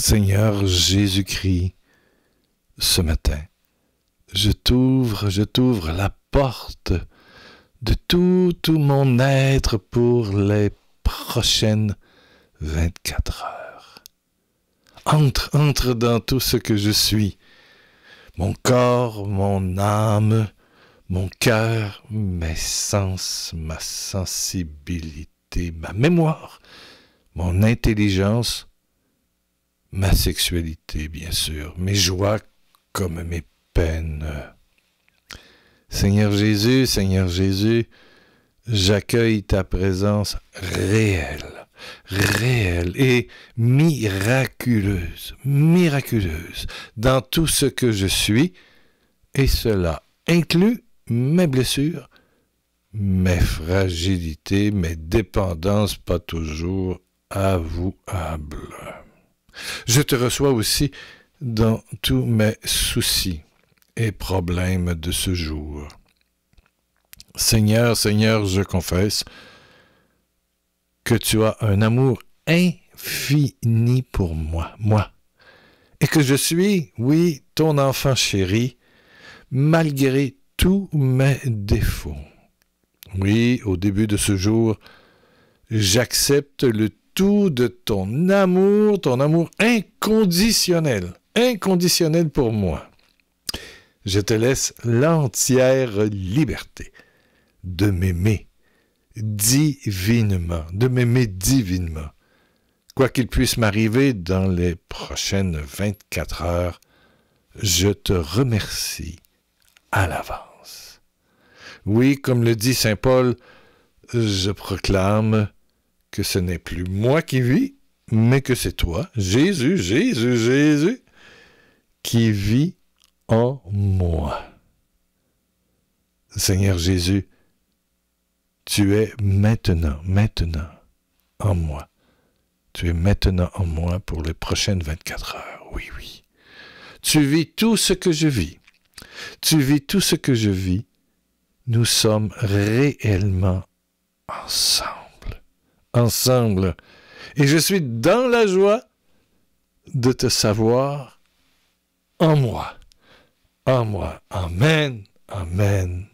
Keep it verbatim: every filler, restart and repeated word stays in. Seigneur Jésus-Christ, ce matin, je t'ouvre, je t'ouvre la porte de tout, tout mon être pour les prochaines vingt-quatre heures. Entre, entre dans tout ce que je suis, mon corps, mon âme, mon cœur, mes sens, ma sensibilité, ma mémoire, mon intelligence, ma sexualité, bien sûr, mes joies comme mes peines. Seigneur Jésus, Seigneur Jésus, j'accueille ta présence réelle, réelle et miraculeuse, miraculeuse, dans tout ce que je suis, et cela inclut mes blessures, mes fragilités, mes dépendances pas toujours avouables. Je te reçois aussi dans tous mes soucis et problèmes de ce jour. Seigneur, Seigneur, je confesse que tu as un amour infini pour moi, moi, et que je suis, oui, ton enfant chéri, malgré tous mes défauts. Oui, au début de ce jour, j'accepte le tout de ton amour, ton amour inconditionnel, inconditionnel pour moi. Je te laisse l'entière liberté de m'aimer divinement, de m'aimer divinement. Quoi qu'il puisse m'arriver dans les prochaines vingt-quatre heures, je te remercie à l'avance. Oui, comme le dit Saint Paul, je proclame que ce n'est plus moi qui vis, mais que c'est toi, Jésus, Jésus, Jésus, qui vis en moi. Seigneur Jésus, tu es maintenant, maintenant en moi. Tu es maintenant en moi pour les prochaines vingt-quatre heures, oui, oui. Tu vis tout ce que je vis. Tu vis tout ce que je vis, nous sommes réellement ensemble, ensemble. Et je suis dans la joie de te savoir en moi, en moi. Amen, amen.